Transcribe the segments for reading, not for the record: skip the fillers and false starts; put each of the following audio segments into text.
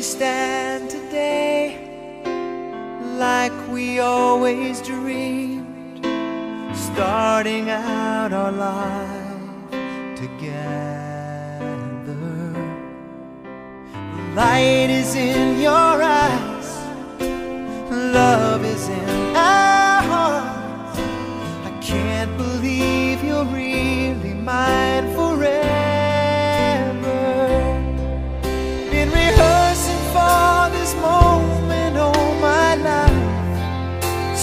we stand today, like we always dreamed, starting out our life together. The light is in your eyes, love is in our hearts. I can't believe you're really mine forever.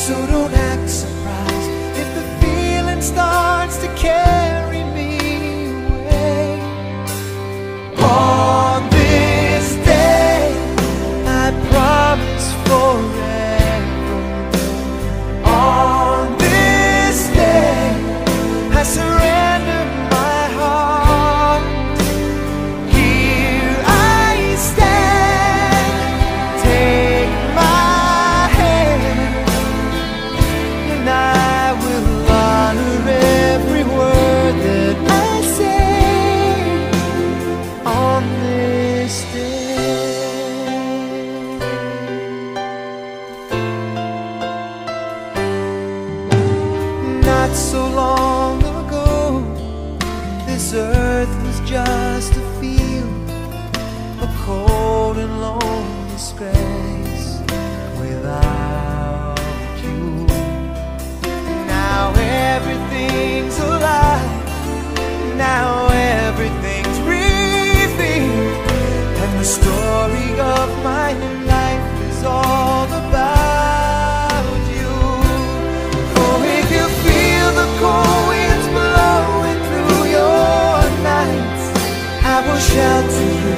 So don't act surprised if the feeling starts to carry me away. On this day, I promise forever. On this day, I surrender my heart. Here I stand. Take my So long ago, this earth was just a field, a cold and lonely space without you. Now everything's alive, now everything's breathing, and the story of my life is all about. Cold winds blowing through your nights, I will shelter you.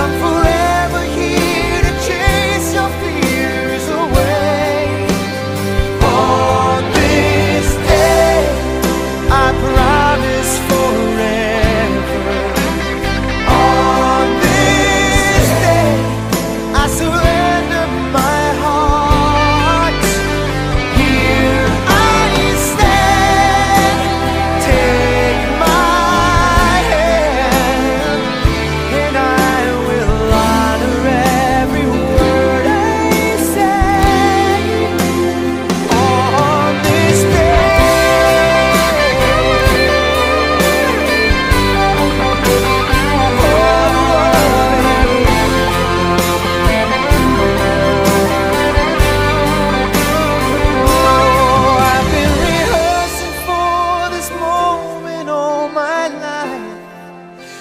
I'm forever here to chase your fears away. On this day, I promise forever. On this day, I surrender my heart.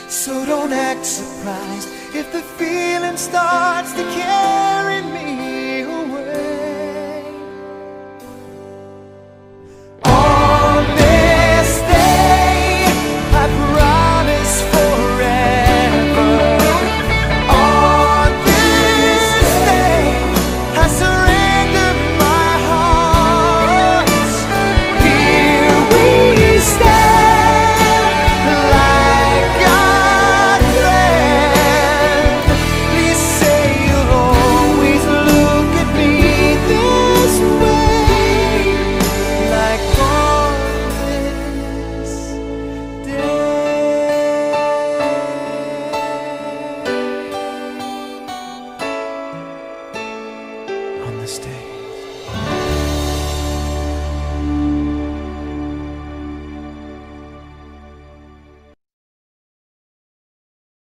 So don't act surprised if the feeling starts to carry me away. On this day, I promise forever. On this day, I surrender my heart. Here we stand. Stay.